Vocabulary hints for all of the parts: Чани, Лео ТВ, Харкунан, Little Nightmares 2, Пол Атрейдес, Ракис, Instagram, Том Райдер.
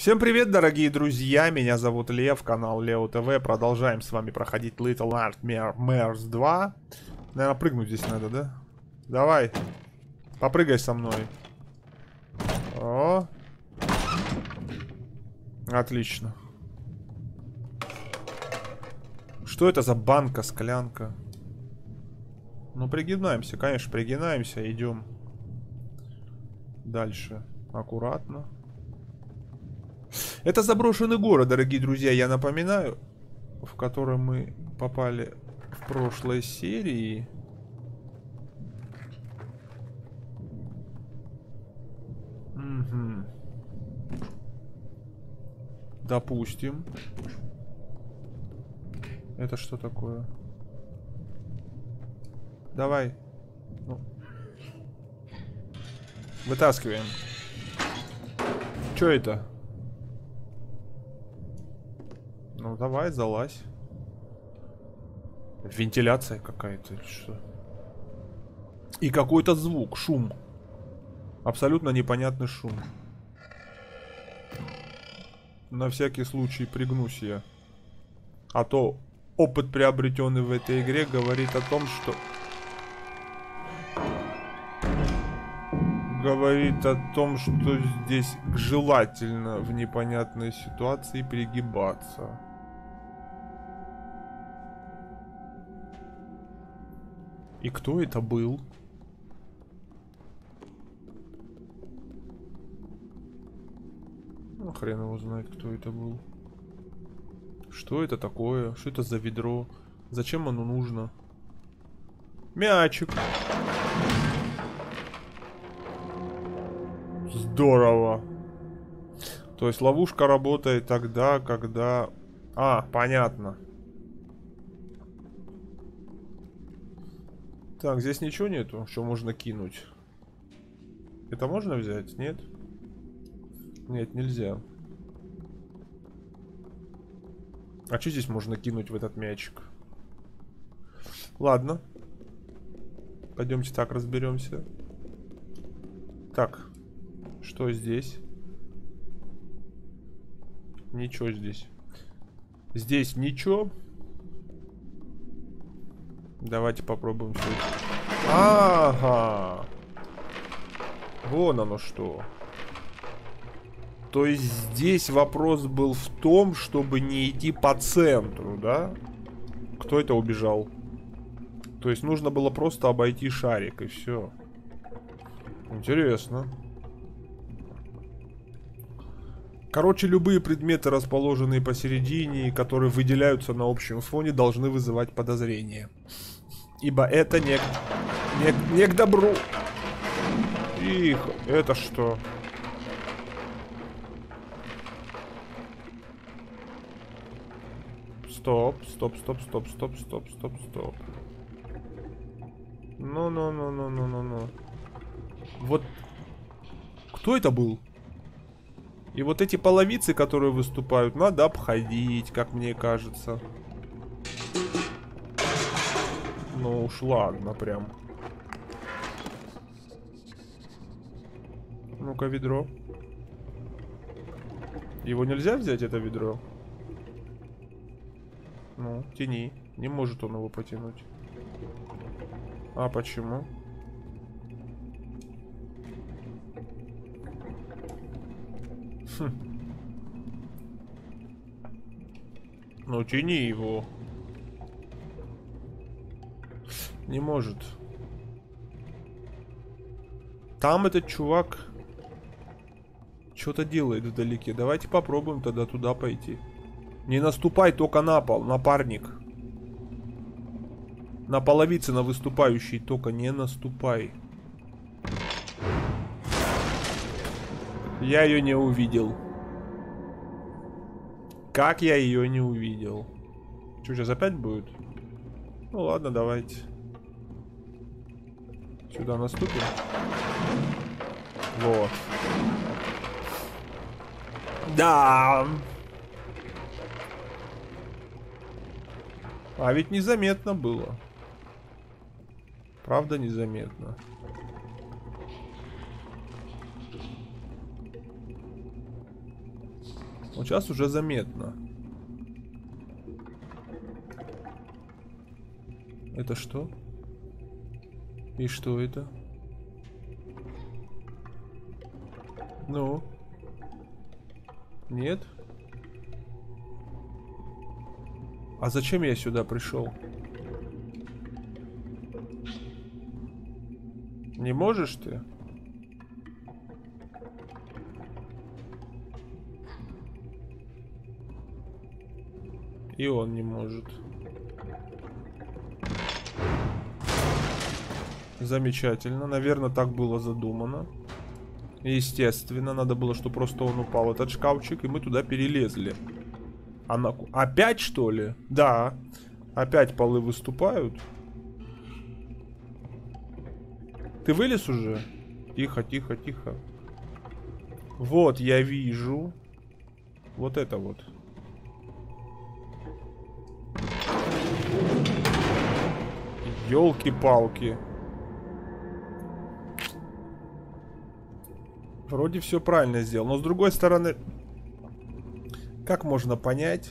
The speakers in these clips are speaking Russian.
Всем привет, дорогие друзья, меня зовут Лев, канал Лео ТВ. Продолжаем с вами проходить Little Nightmares 2. Наверное, прыгнуть здесь надо, да? Давай, попрыгай со мной. О, отлично. Что это за банка-склянка? Ну, пригибаемся, конечно, пригибаемся, идем дальше аккуратно. Это заброшенный город, дорогие друзья, я напоминаю, в который мы попали в прошлой серии. Угу. Допустим. Это что такое? Давай. Ну. Вытаскиваем. Чё это? Ну давай, залазь. Вентиляция какая-то или что? И какой-то звук, шум. Абсолютно непонятный шум. На всякий случай пригнусь я. А то опыт, приобретенный в этой игре, говорит о том, что... Говорит о том, что здесь желательно в непонятной ситуации пригибаться. И кто это был? Ну, хрен его знает, кто это был. Что это такое? Что это за ведро? Зачем оно нужно? Мячик. Здорово. То есть ловушка работает тогда, когда... А, понятно. Так, здесь ничего нету, что можно кинуть. Это можно взять? Нет? Нет, нельзя. А что здесь можно кинуть в этот мячик? Ладно. Пойдемте так разберемся. Так. Что здесь? Ничего здесь. Здесь ничего. Давайте попробуем. Ага. Вон оно что. То есть здесь вопрос был в том, чтобы не идти по центру, да? Кто это убежал? То есть нужно было просто обойти шарик и все. Интересно. Короче, любые предметы, расположенные посередине и которые выделяются на общем фоне, должны вызывать подозрения. Ибо это не к добру. Тихо. Это что? Стоп, стоп, стоп, стоп, стоп, стоп, стоп, стоп. Ну. Вот. Кто это был? И вот эти половицы, которые выступают, надо обходить, как мне кажется. Ну уж ладно, прям. Ну-ка, ведро. Его нельзя взять, это ведро? Ну, тяни. Не может он его потянуть. А почему? Ну, тяни его. Не может. Там этот чувак что-то делает вдалеке. Давайте попробуем тогда туда пойти. Не наступай только на пол, напарник. На половице, на выступающей только не наступай. Я ее не увидел. Как я ее не увидел? Что, сейчас опять будет? Ну ладно, давайте. Сюда наступим. Вот. Да. А ведь незаметно было. Правда, незаметно. Вот сейчас уже заметно. Это что? И что это? Ну? Нет? А зачем я сюда пришел? Не можешь ты? И он не может. Замечательно. Наверное, так было задумано. Естественно, надо было, чтобы просто он упал, этот шкафчик, и мы туда перелезли. Она... Опять, что ли? Да. Опять полы выступают. Ты вылез уже? Тихо, тихо, тихо. Вот, я вижу. Вот это вот. Ёлки-палки. Вроде все правильно сделал, но с другой стороны, как можно понять?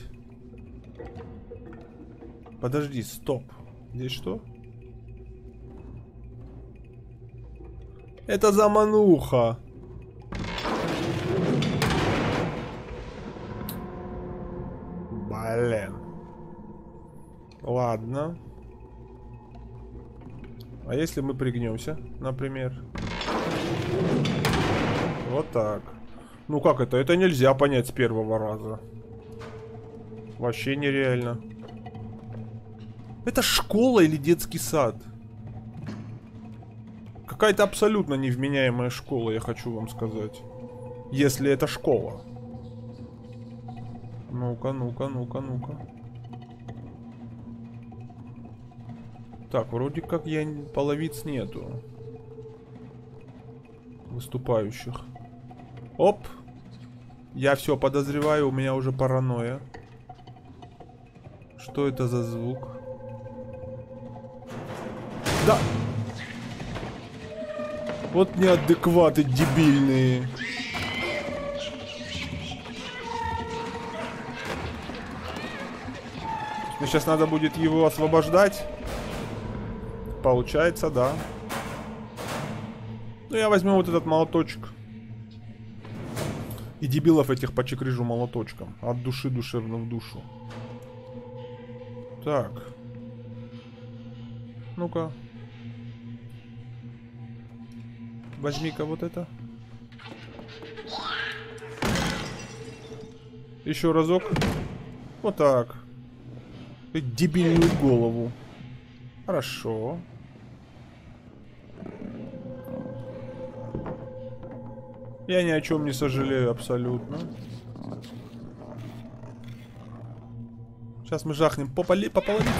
Подожди, стоп. Здесь что? Это замануха. Блин. Ладно. А если мы пригнемся, например? Вот так. Ну как это? Это нельзя понять с первого раза. Вообще нереально. Это школа или детский сад? Какая-то абсолютно невменяемая школа, я хочу вам сказать. Если это школа. Ну-ка, ну-ка, ну-ка, ну-ка. Так, вроде как я половиц нету. Выступающих. Оп. Я все подозреваю, у меня уже паранойя. Что это за звук? Да. Вот неадекваты дебильные. Мне сейчас надо будет его освобождать. Получается, да. Ну я возьму вот этот молоточек. И дебилов этих почекрыжу молоточком. От души душевно в душу. Так. Ну-ка. Возьми-ка вот это. Еще разок. Вот так. Дебильную голову. Хорошо. Я ни о чем не сожалею абсолютно. Сейчас мы жахнем по половице.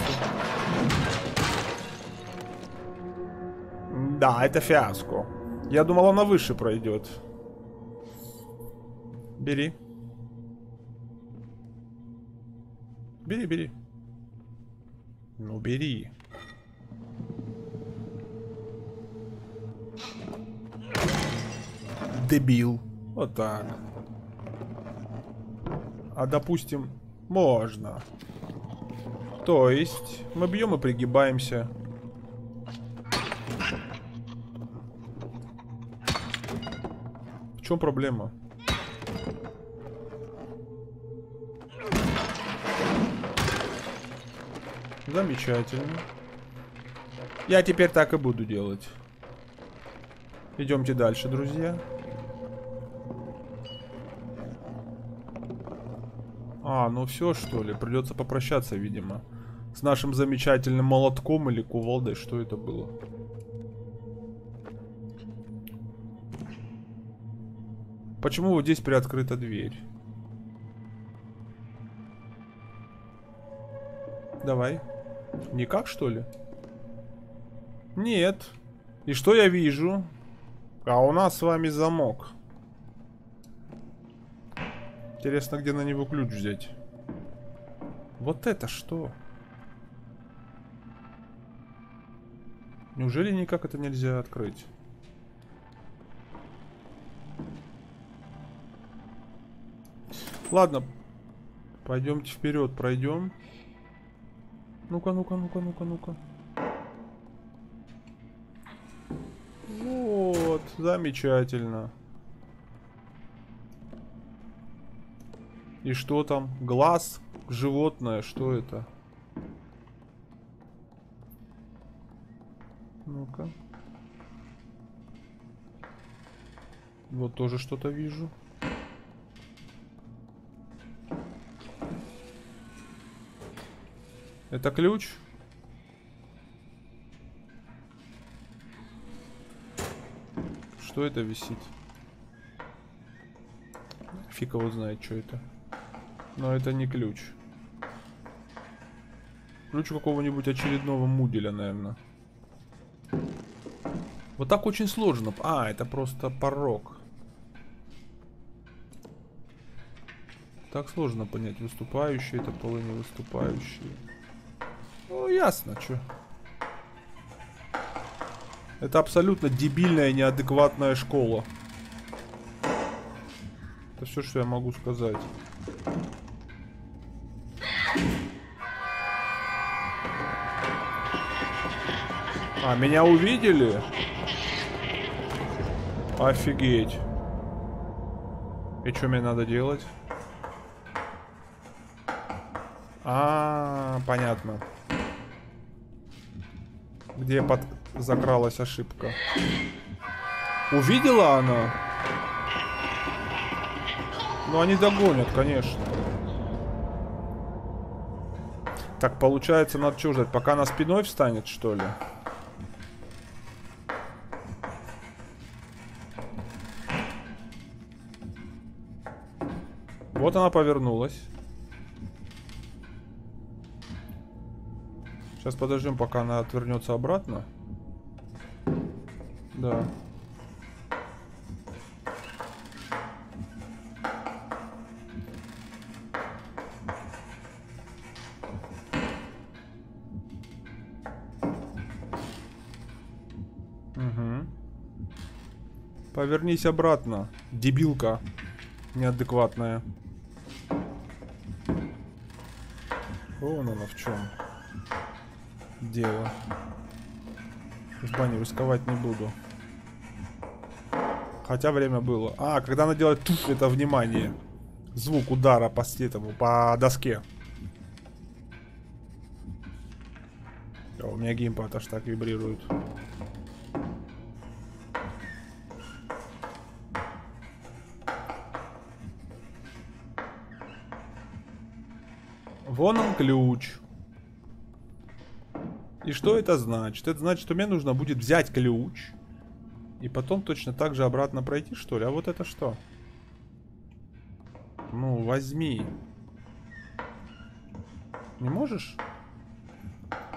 Да, это фиаско. Я думал, она выше пройдет. Бери. Бери, бери. Ну, бери. Дебил. Вот так. А допустим, можно. То есть, мы бьем и пригибаемся. В чем проблема? Замечательно. Я теперь так и буду делать. Идемте дальше, друзья. А, ну все, что ли? Придется попрощаться, видимо. С нашим замечательным молотком или кувалдой. Что это было? Почему вот здесь приоткрыта дверь? Давай. Никак, что ли? Нет. И что я вижу? А у нас с вами замок. Интересно, где на него ключ взять? Вот это что? Неужели никак это нельзя открыть? Ладно. Пойдемте вперед, пройдем. Ну-ка, ну-ка, ну-ка, ну-ка, ну-ка. Вот, замечательно. И что там? Глаз? Животное? Что это? Ну-ка. Вот тоже что-то вижу. Это ключ? Что это висит? Фиг его знает, что это. Но это не ключ. Ключ какого-нибудь очередного муделя, наверное. Вот так очень сложно. А, это просто порог. Так сложно понять, выступающие это полы, не выступающие. Ну, ясно, чё. Это абсолютно дебильная и неадекватная школа. Это все, что я могу сказать. А, меня увидели? Офигеть. И что мне надо делать? А, понятно. Где закралась ошибка? Увидела она? Ну, они догонят, конечно. Так, получается, надо что ждать? Пока она спиной встанет, что ли? Вот она повернулась. Сейчас подождем, пока она отвернется обратно. Да. Угу. Повернись обратно, дебилка неадекватная. Вон она в чем дело. В бане рисковать не буду. Хотя время было. А, когда она делает туф, это внимание. Звук удара по доске. О, у меня геймпад аж так вибрирует. Вон он ключ. И что это значит? Это значит, что мне нужно будет взять ключ и потом точно так же обратно пройти, что ли? А вот это что? Ну, возьми. Не можешь?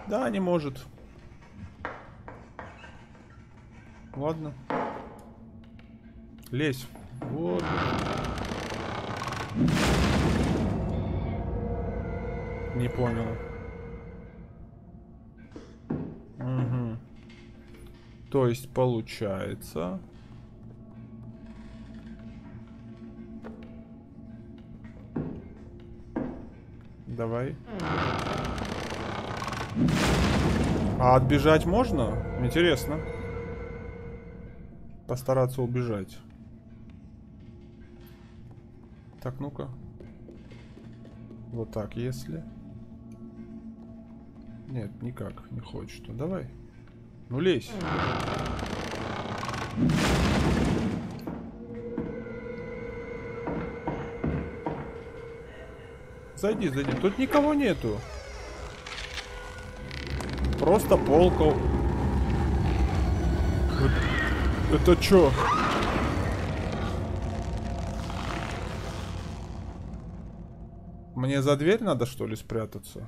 Да, не может. Ладно. Лезь. Вот. Не понял. Угу. То есть получается... Давай. А отбежать можно? Интересно. Постараться убежать. Так, ну-ка. Вот так, если... Нет, никак не хочет. Ну, давай. Ну, лезь. Зайди, зайди. Тут никого нету. Просто полка. Это чё? Мне за дверь надо, что ли, спрятаться?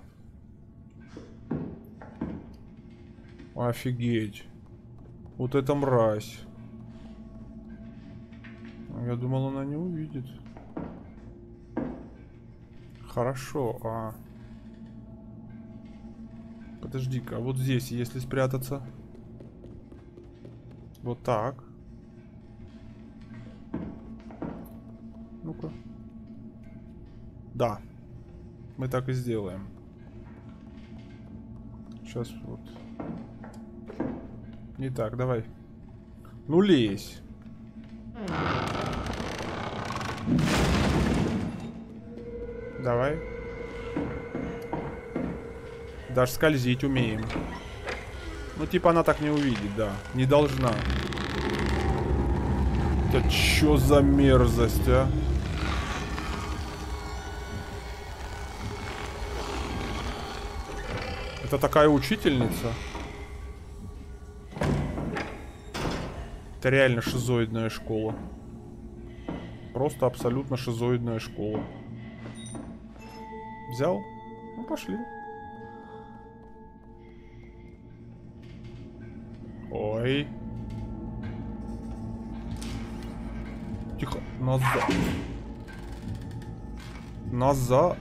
Офигеть. Вот это мразь. Я думал, она не увидит. Хорошо, а... Подожди-ка, вот здесь, если спрятаться. Вот так. Ну-ка. Да. Мы так и сделаем. Сейчас вот. Не так, давай. Ну лезь. Давай. Даже скользить умеем. Ну типа она так не увидит, да. Не должна. Это чё за мерзость, а? Это такая учительница? Это реально шизоидная школа. Просто абсолютно шизоидная школа. Взял? Ну пошли. Ой. Тихо. Назад. Назад.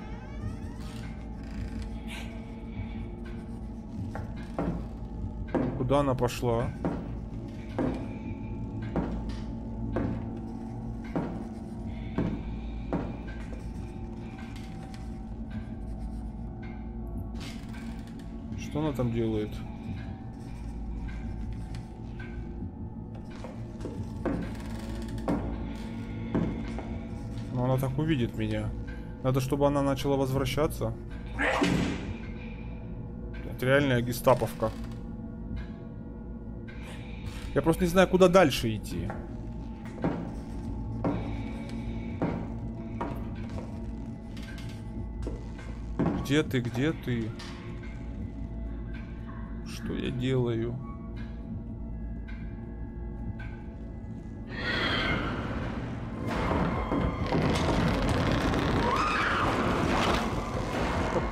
Куда она пошла? Что она там делает? Но она так увидит меня. Надо, чтобы она начала возвращаться. Это реальная гестаповка. Я просто не знаю, куда дальше идти. Где ты, где ты? Что я делаю?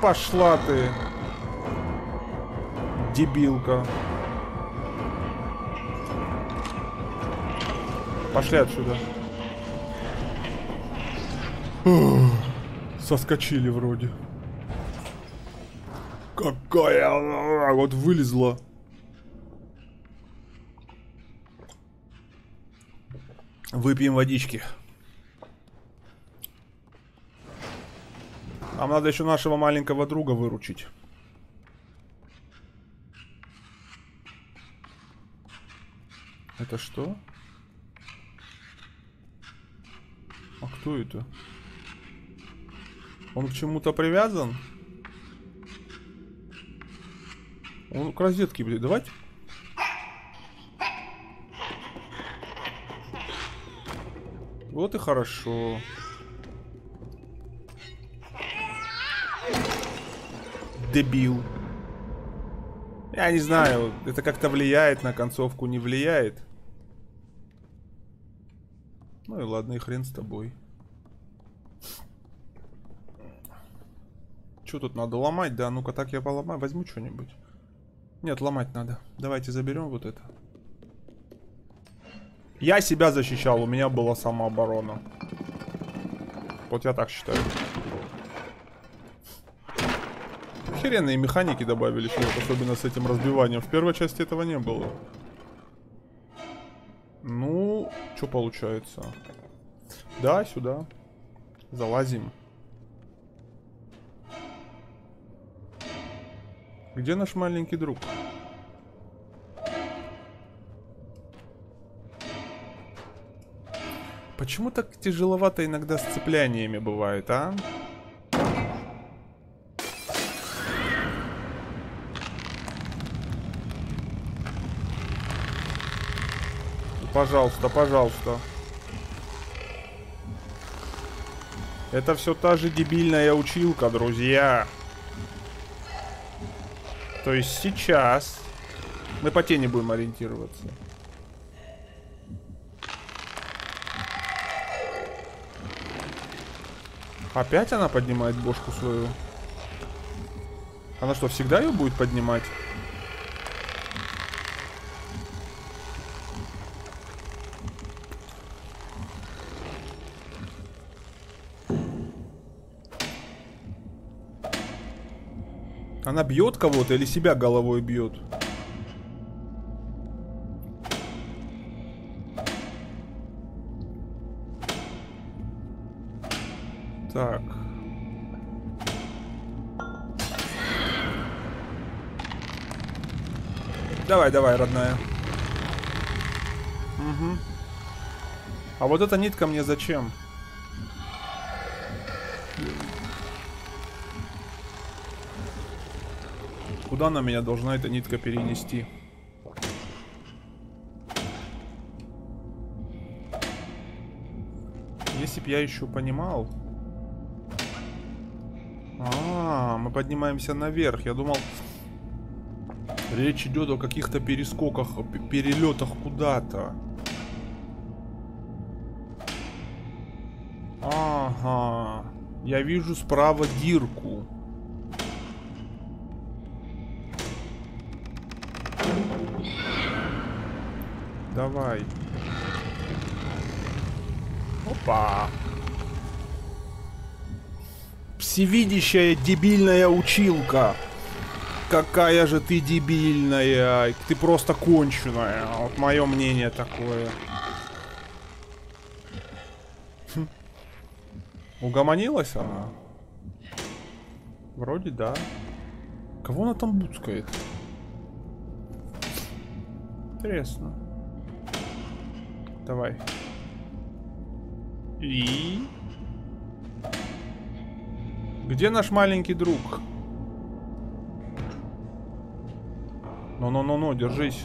Пошла ты, дебилка. Пошли отсюда. Соскочили вроде. Какая она вот вылезла. Выпьем водички. Нам надо еще нашего маленького друга выручить. Это что? А кто это? Он к чему-то привязан? Он к розетке, блин, давайте. Вот и хорошо. Дебил. Я не знаю, это как-то влияет на концовку, не влияет. Ну и ладно, и хрен с тобой. Что тут надо ломать? Да, ну-ка так я поломаю. Возьму что-нибудь. Нет, ломать надо. Давайте заберем вот это. Я себя защищал, у меня была самооборона. Вот я так считаю. Охеренные механики добавили, особенно с этим разбиванием. В первой части этого не было. Ну, что получается? Да, сюда. Залазим. Где наш маленький друг? Почему так тяжеловато иногда с цепляниями бывает, а? Пожалуйста, пожалуйста. Это все та же дебильная училка, друзья. То есть сейчас мы по тени будем ориентироваться. Опять она поднимает бошку свою. Она что, всегда ее будет поднимать? Она бьет кого-то или себя головой бьет? Так. Давай, родная. Угу. А вот эта нитка мне зачем? Куда она меня должна, эта нитка, перенести? Если б я еще понимал. А, мы поднимаемся наверх. Я думал, речь идет о каких-то перескоках, перелетах куда-то. Ага. Я вижу справа дырку. Давай. Опа. Всевидящая дебильная училка. Какая же ты дебильная. Ты просто конченая. Вот мое мнение такое. Хм. Угомонилась она? Вроде да. Кого она там буцкает? Интересно. Давай. И... Где наш маленький друг? Ну-ну-ну-ну, держись.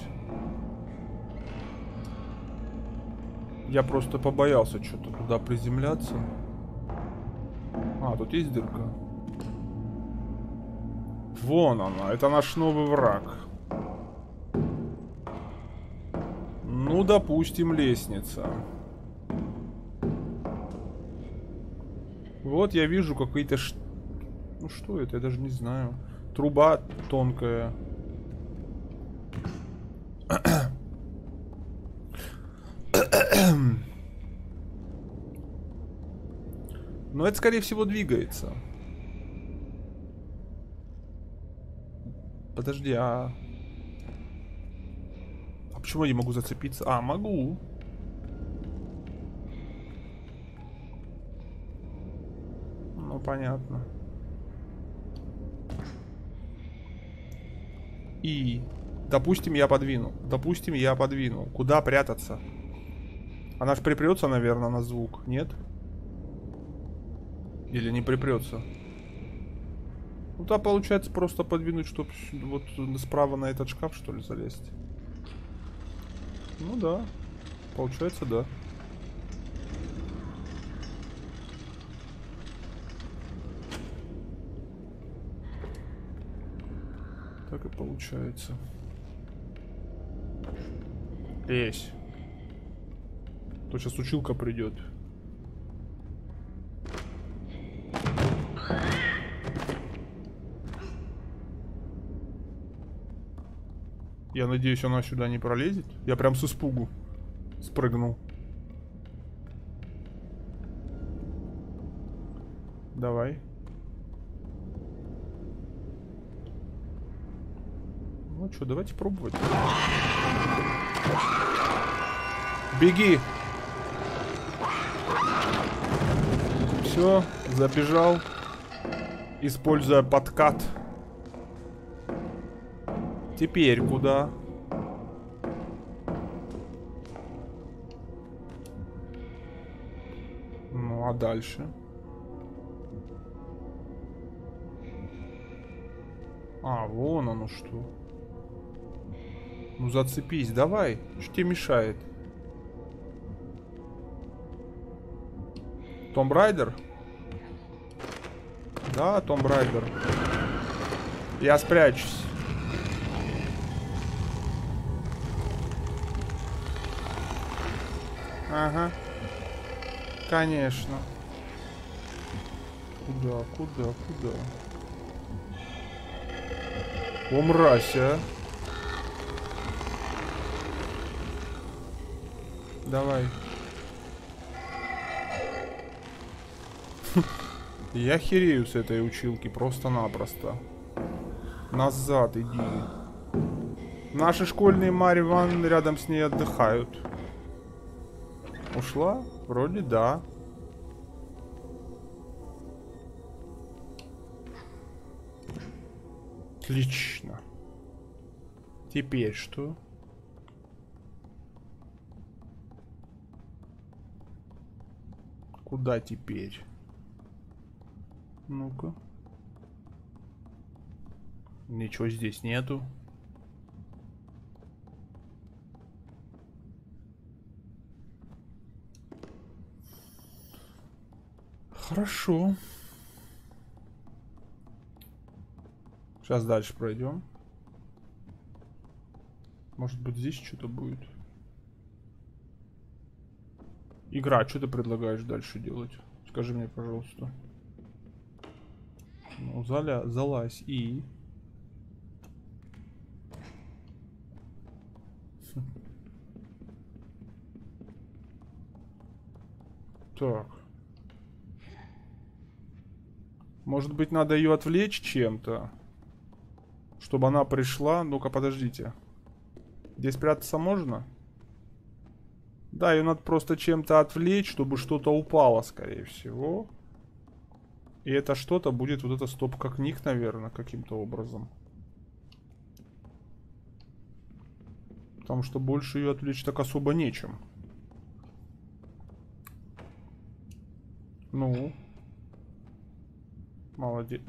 Я просто побоялся что-то туда приземляться. А, тут есть дырка. Вон она, это наш новый враг. Ну, допустим, лестница. Вот я вижу какие-то... Ну что это? Я даже не знаю. Труба тонкая. Но это, скорее всего, двигается. Подожди, а почему я не могу зацепиться? А, могу. Понятно. И допустим, я подвину. Куда прятаться? Она ж припрется, наверное, на звук. Нет? Или не припрется? Ну да, получается просто подвинуть, чтобы вот справа на этот шкаф, что ли, залезть. Ну да. Получается, да. Так и получается. Лезь. То сейчас училка придет. Я надеюсь, она сюда не пролезет. Я прям с испугу спрыгнул. Давай. Ну что, давайте пробовать. Беги. Все, забежал. Используя подкат. Теперь куда? Ну а дальше? А, вон оно что. Ну зацепись, давай. Что тебе мешает? Том Райдер? Да, Том Райдер. Я спрячусь. Ага. Конечно. Куда? О, мразь, а? Давай. Я херею с этой училки просто-напросто. Назад иди. Наши школьные Марьи Иван рядом с ней отдыхают. Ушла? Вроде да. Отлично. Теперь что? Куда теперь? Ну-ка. Ничего здесь нету. Хорошо. Сейчас дальше пройдем. Может быть, здесь что-то будет. Игра, что ты предлагаешь дальше делать? Скажи мне, пожалуйста. Ну, залазь и... Так. Может быть, надо ее отвлечь чем-то, чтобы она пришла. Ну-ка, подождите. Здесь прятаться можно? Да, ее надо просто чем-то отвлечь, чтобы что-то упало, скорее всего. И это что-то будет вот эта стопка книг, наверное, каким-то образом. Потому что больше ее отвлечь так особо нечем. Ну. Молодец.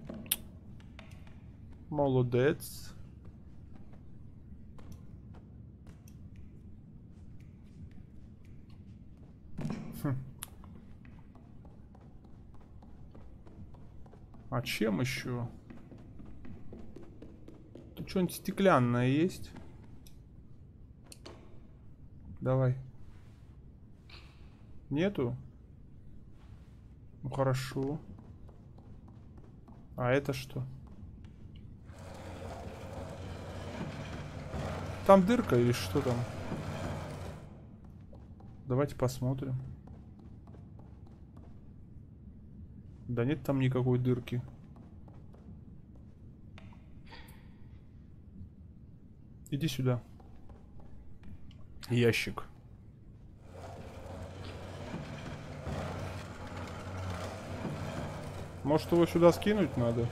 Молодец. А чем еще? Тут что-нибудь стеклянное есть? Давай. Нету? Ну хорошо. А это что? Там дырка или что там? Давайте посмотрим. Да нет там никакой дырки. Иди сюда. Ящик. Может, его сюда скинуть надо?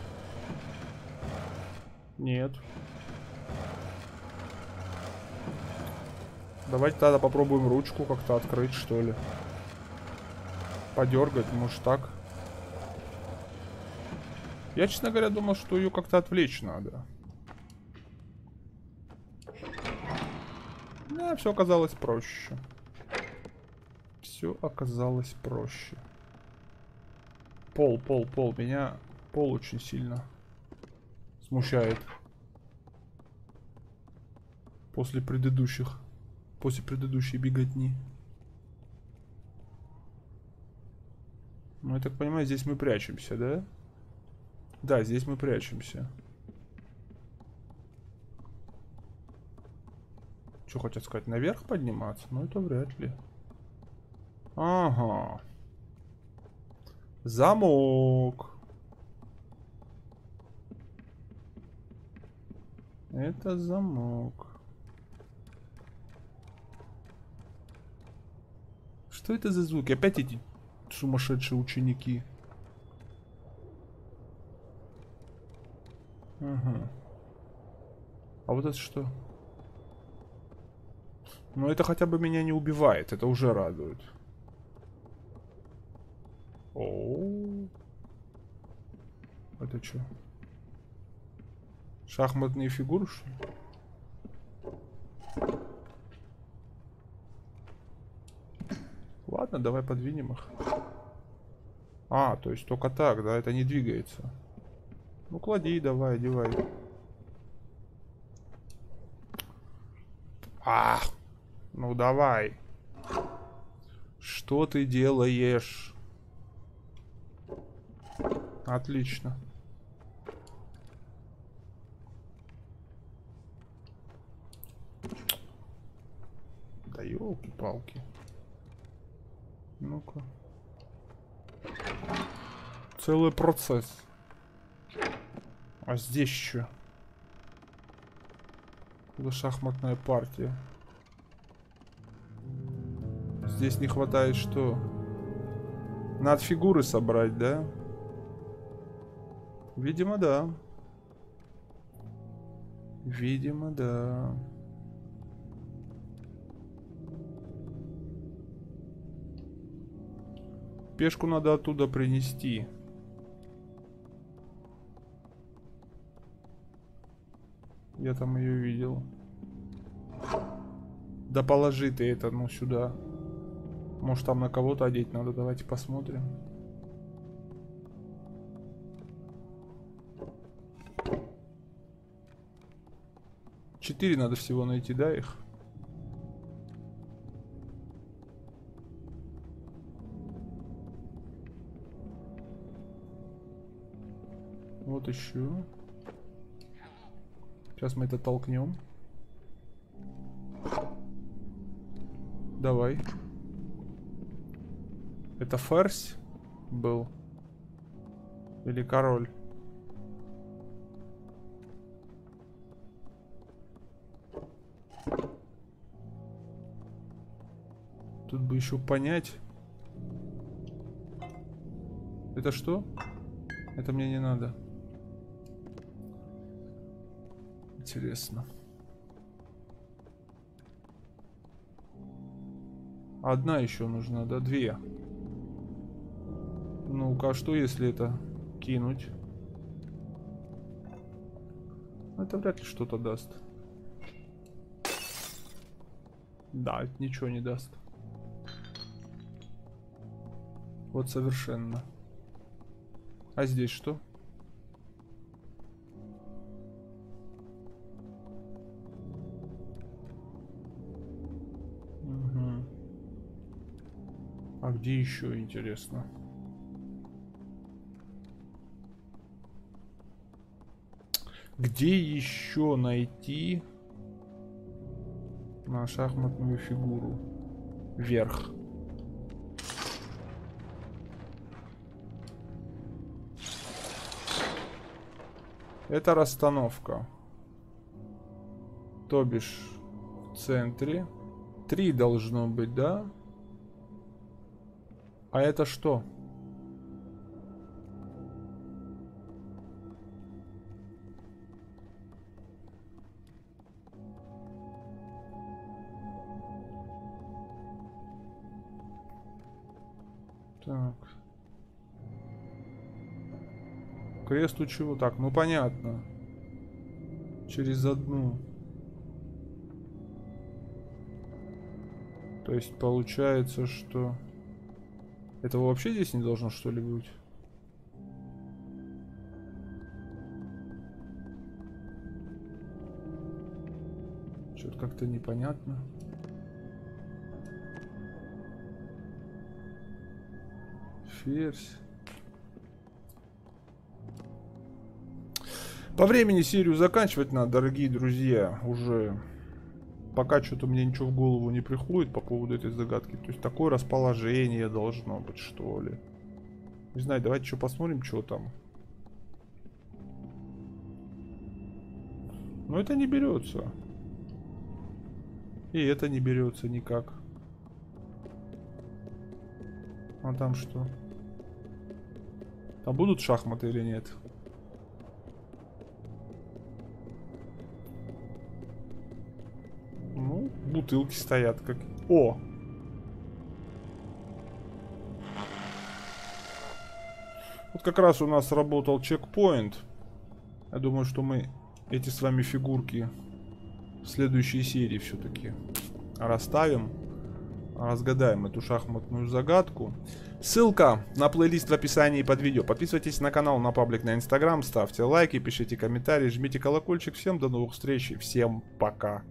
Нет. Давайте тогда попробуем ручку как-то открыть, что ли. Подергать, может так. Я, честно говоря, думал, что ее как-то отвлечь надо. Да, все оказалось проще. Все оказалось проще. Пол. Меня пол очень сильно смущает. После предыдущей беготни. Ну, я так понимаю, здесь мы прячемся, да? Да, здесь мы прячемся. Что хотят сказать? Наверх подниматься? Ну, это вряд ли. Ага. Замок. Это замок. Что это за звуки? Опять эти сумасшедшие ученики. Ага. А вот это что? Ну это хотя бы меня не убивает, это уже радует. О-о-о. Это что? Шахматные фигуры, что ли? Ладно, давай подвинем их. А, то есть только так, да? Это не двигается. Ну клади, давай, одевай. А, ну давай. Что ты делаешь? Отлично. Да елки-палки. Ну-ка. Целый процесс. А здесь еще шахматная партия. Здесь не хватает что? Надо фигуры собрать, да? Видимо, да. Видимо, да. Пешку надо оттуда принести. Я там ее видел. Да положи ты это, ну, сюда. Может, там на кого-то одеть надо. Давайте посмотрим. Четыре надо всего найти, да, их? Вот еще. Сейчас мы это толкнем. Давай. Это ферзь был? Или король? Тут бы еще понять. Это что? Это мне не надо. Интересно. Одна еще нужна, да? Две. Ну-ка, что если это кинуть? Это вряд ли что-то даст. Да, это ничего не даст. Вот совершенно. А здесь что? А где еще, интересно? Где еще найти на шахматную фигуру? Вверх. Это расстановка. То бишь в центре. Три должно быть, да? А это что? Так. Крест у чего? Так, ну понятно. Через одну. То есть получается, что... Этого вообще здесь не должно, что ли, быть? Что-то как-то непонятно. Ферзь. По времени серию заканчивать надо, дорогие друзья. Уже пока что-то мне ничего в голову не приходит по поводу этой загадки. То есть такое расположение должно быть, что ли. Не знаю, давайте еще посмотрим, что там. Но это не берется. И это не берется никак. А там что? Там будут шахматы или нет? Бутылки стоят как... О! Вот как раз у нас работал чекпоинт. Я думаю, что мы эти с вами фигурки в следующей серии все-таки расставим. Разгадаем эту шахматную загадку. Ссылка на плейлист в описании под видео. Подписывайтесь на канал, на паблик, на Instagram. Ставьте лайки, пишите комментарии, жмите колокольчик. Всем до новых встреч и всем пока.